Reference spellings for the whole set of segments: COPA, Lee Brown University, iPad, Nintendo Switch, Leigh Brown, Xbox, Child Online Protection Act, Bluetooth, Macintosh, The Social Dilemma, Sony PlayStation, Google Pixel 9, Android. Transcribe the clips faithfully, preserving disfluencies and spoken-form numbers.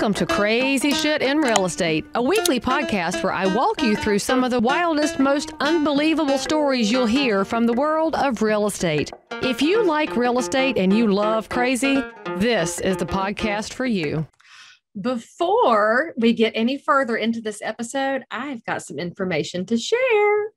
Welcome to Crazy Shit in Real Estate, a weekly podcast where I walk you through some of the wildest, most unbelievable stories you'll hear from the world of real estate. If you like real estate and you love crazy, this is the podcast for you. Before we get any further into this episode, I've got some information to share.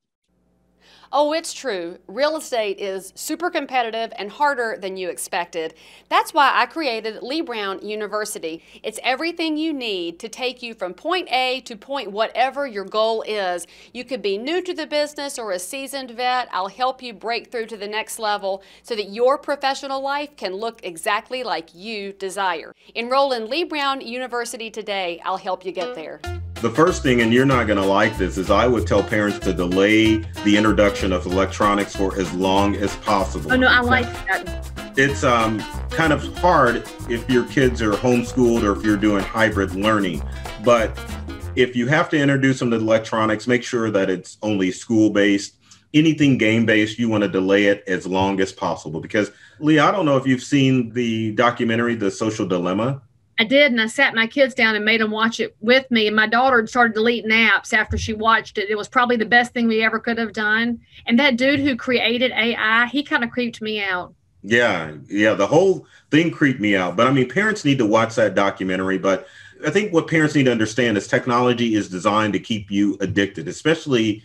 Oh, it's true. Real estate is super competitive and harder than you expected. That's why I created Lee Brown University. It's everything you need to take you from point A to point whatever your goal is. You could be new to the business or a seasoned vet. I'll help you break through to the next level so that your professional life can look exactly like you desire. Enroll in Lee Brown University today. I'll help you get there. The first thing, and you're not going to like this, is I would tell parents to delay the introduction of electronics for as long as possible. Oh, no, I like that. It's um, kind of hard if your kids are homeschooled or if you're doing hybrid learning. But if you have to introduce them to electronics, make sure that it's only school-based. Anything game-based, you want to delay it as long as possible. Because, Lee, I don't know if you've seen the documentary, The Social Dilemma. I did, and I sat my kids down and made them watch it with me. And my daughter started deleting apps after she watched it. It was probably the best thing we ever could have done. And that dude who created A I, he kind of creeped me out. Yeah, yeah, the whole thing creeped me out. But I mean, parents need to watch that documentary. But I think what parents need to understand is technology is designed to keep you addicted, especially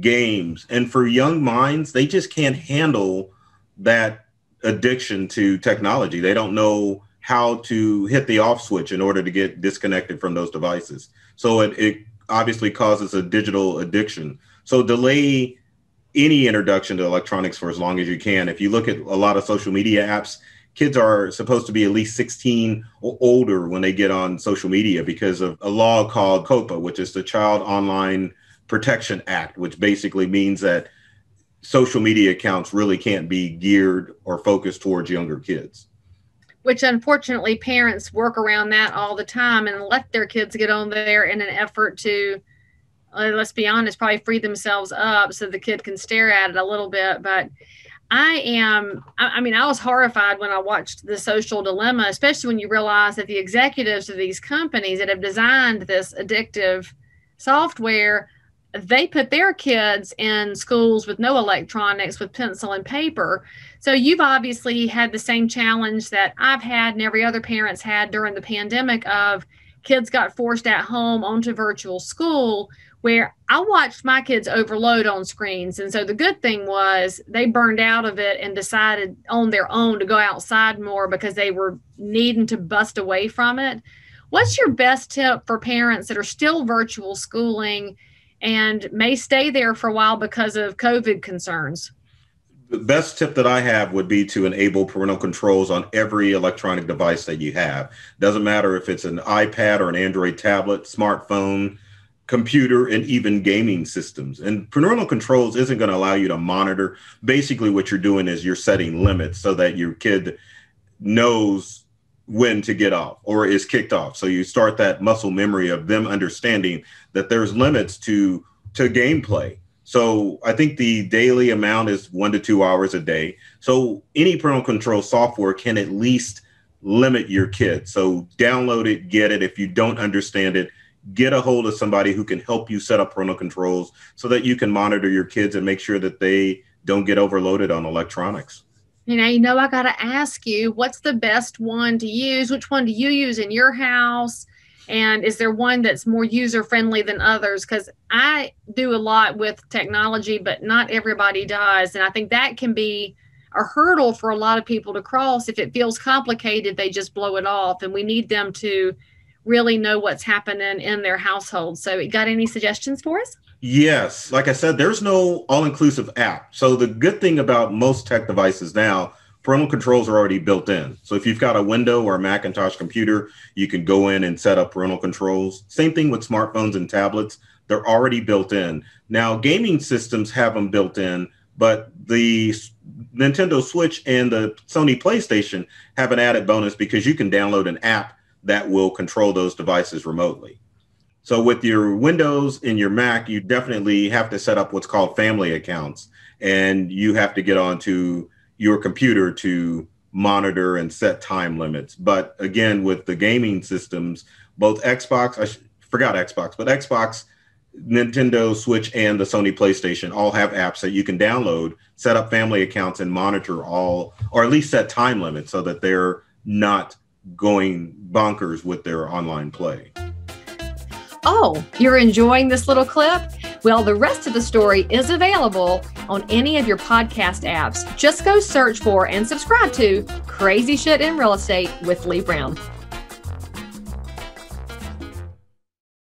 games. And for young minds, they just can't handle that addiction to technology. They don't know how to hit the off switch in order to get disconnected from those devices. So it, it obviously causes a digital addiction. So delay any introduction to electronics for as long as you can. If you look at a lot of social media apps, kids are supposed to be at least sixteen or older when they get on social media because of a law called COPA, which is the Child Online Protection Act, which basically means that social media accounts really can't be geared or focused towards younger kids. Which, unfortunately, parents work around that all the time and let their kids get on there in an effort to, let's be honest, probably free themselves up so the kid can stare at it a little bit. But I am, I mean, I was horrified when I watched The Social Dilemma, especially when you realize that the executives of these companies that have designed this addictive software, they put their kids in schools with no electronics, with pencil and paper. So you've obviously had the same challenge that I've had and every other parent's had during the pandemic of kids got forced at home onto virtual school, where I watched my kids overload on screens. And so the good thing was they burned out of it and decided on their own to go outside more because they were needing to bust away from it. What's your best tip for parents that are still virtual schooling and may stay there for a while because of COVID concerns? The best tip that I have would be to enable parental controls on every electronic device that you have. Doesn't matter if it's an iPad or an Android tablet, smartphone, computer, and even gaming systems. And parental controls isn't going to allow you to monitor. Basically, what you're doing is you're setting limits so that your kid knows when to get off or is kicked off. So you start that muscle memory of them understanding that there's limits to, to gameplay. So I think the daily amount is one to two hours a day. So any parental control software can at least limit your kid. So download it, get it. If you don't understand it, get a hold of somebody who can help you set up parental controls so that you can monitor your kids and make sure that they don't get overloaded on electronics. You know, you know, I got to ask you, what's the best one to use? Which one do you use in your house? And is there one that's more user-friendly than others? Because I do a lot with technology, but not everybody does. And I think that can be a hurdle for a lot of people to cross. If it feels complicated, they just blow it off. And we need them to really know what's happening in their household. So got any suggestions for us? Yes. Like I said, there's no all-inclusive app. So the good thing about most tech devices now, parental controls are already built in. So if you've got a Windows or a Macintosh computer, you can go in and set up parental controls. Same thing with smartphones and tablets. They're already built in. Now, gaming systems have them built in, but the Nintendo Switch and the Sony PlayStation have an added bonus because you can download an app that will control those devices remotely. So with your Windows and your Mac, you definitely have to set up what's called family accounts, and you have to get onto your computer to monitor and set time limits. But again, with the gaming systems, both Xbox, I forgot Xbox, but Xbox, Nintendo Switch, and the Sony PlayStation all have apps that you can download, set up family accounts, and monitor all, or at least set time limits so that they're not going bonkers with their online play. Oh, you're enjoying this little clip? Well, the rest of the story is available on any of your podcast apps. Just go search for and subscribe to Crazy Shit in Real Estate with Leigh Brown.